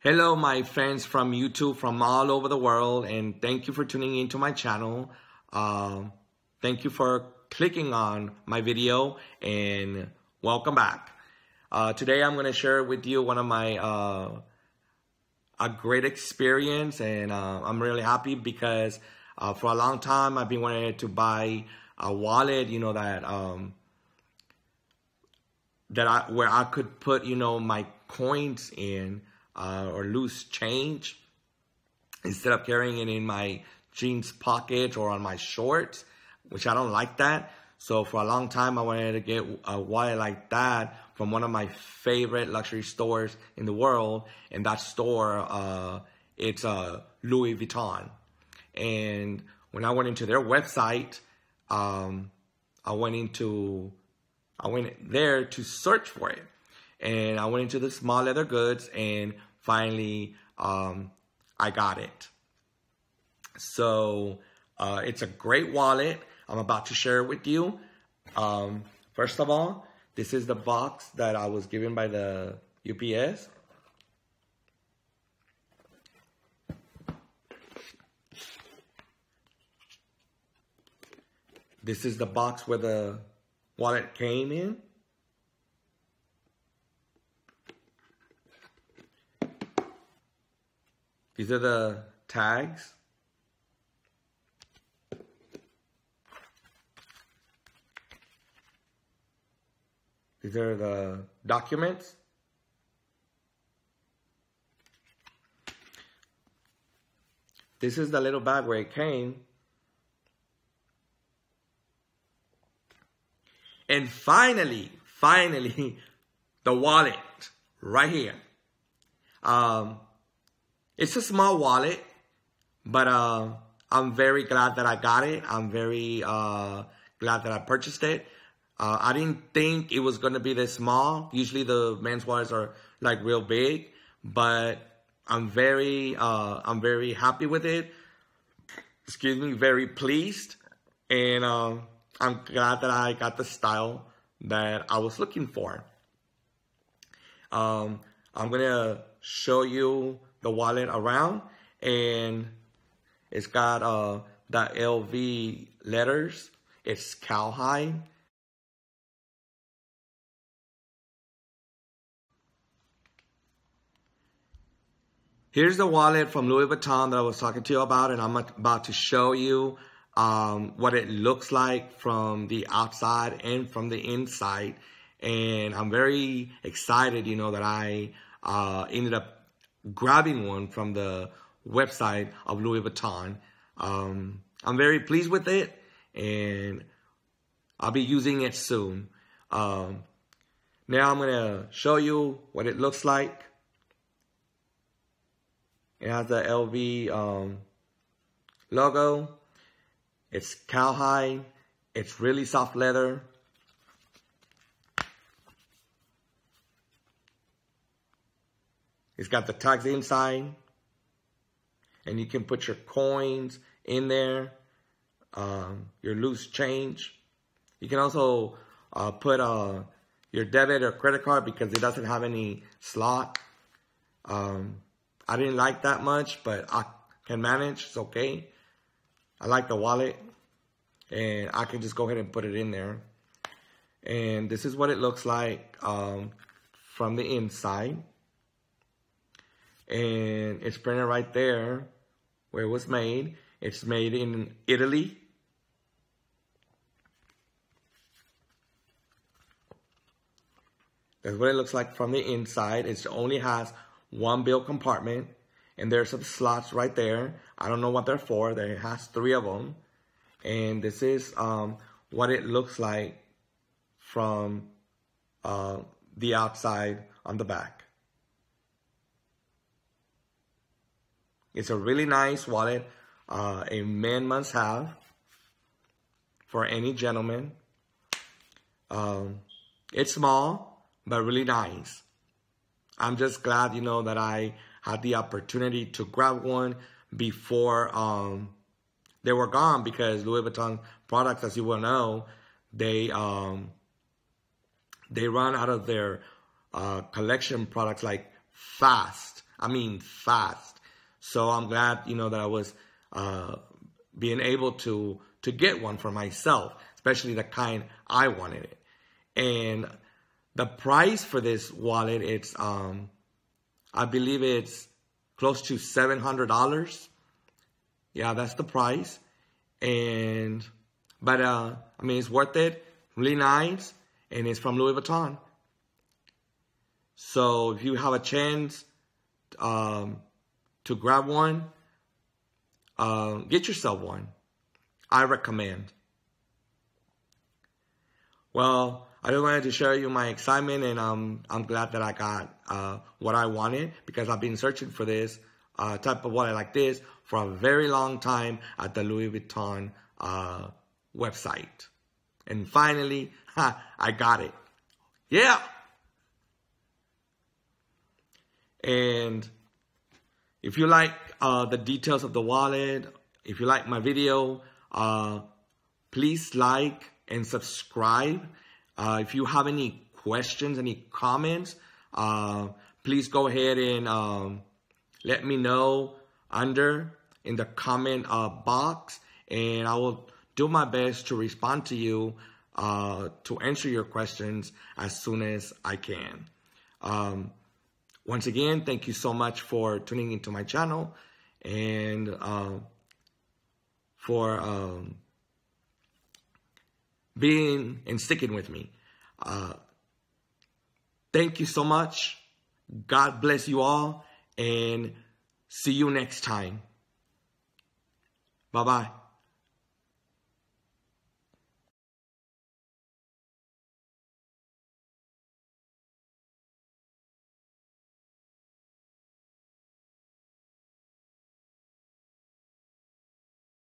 Hello, my friends from YouTube from all over the world, and thank you for tuning into my channel. Thank you for clicking on my video, and welcome back. Today I'm going to share with you one of my a great experience, and I'm really happy because for a long time I've been wanting to buy a wallet, you know, that where I could put, you know, my coins in. Or loose change instead of carrying it in my jeans pocket or on my shorts, which I don't like that. So for a long time, I wanted to get a wallet like that from one of my favorite luxury stores in the world. And that store, it's Louis Vuitton. And when I went into their website, I went there to search for it. And I went into the small leather goods, and finally, I got it. So, it's a great wallet. I'm about to share it with you. First of all, this is the box that I was given by the UPS. This is the box where the wallet came in. These are the tags. These are the documents. This is the little bag where it came. And finally, the wallet right here. It's a small wallet, but I'm very glad that I got it. I'm very glad that I purchased it. I didn't think it was going to be this small. Usually the men's wallets are like real big, but I'm very happy with it. Excuse me, very pleased. And I'm glad that I got the style that I was looking for. I'm going to show you the wallet around, and it's got the LV letters. It's cowhide. Here's the wallet from Louis Vuitton that I was talking to you about, and I'm about to show you what it looks like from the outside and from the inside. And I'm very excited, you know, that I ended up grabbing one from the website of Louis Vuitton. I'm very pleased with it, and I'll be using it soon. Now I'm gonna show you what it looks like. It has the LV logo. It's cowhide. It's really soft leather. It's got the tags inside, and you can put your coins in there, your loose change. You can also put your debit or credit card because it doesn't have any slot. I didn't like that much, but I can manage. It's okay. I like the wallet, and I can just go ahead and put it in there. And this is what it looks like from the inside. And it's printed right there where it was made. It's made in Italy. That's what it looks like from the inside. It only has one bill compartment, and there's some slots right there. I don't know what they're for. There has three of them. And this is what it looks like from the outside on the back. It's a really nice wallet, a man must have for any gentleman. It's small, but really nice. I'm just glad, you know, that I had the opportunity to grab one before they were gone, because Louis Vuitton products, as you will know, they run out of their collection products like fast. I mean fast. So I'm glad, you know, that I was being able to get one for myself, especially the kind I wanted it. And the price for this wallet, it's I believe it's close to $700. Yeah, that's the price. And but I mean, it's worth it. Really nice, and it's from Louis Vuitton. So if you have a chance to grab one, get yourself one. I recommend. Well, I just wanted to share you my excitement, and I'm glad that I got what I wanted, because I've been searching for this type of wallet like this for a very long time at the Louis Vuitton website. And finally, I got it. Yeah! And if you like the details of the wallet, if you like my video, please like and subscribe. If you have any questions, any comments, please go ahead and let me know under in the comment box, and I will do my best to respond to you, to answer your questions as soon as I can. Once again, thank you so much for tuning into my channel, and for being and sticking with me. Thank you so much. God bless you all, and see you next time. Bye-bye.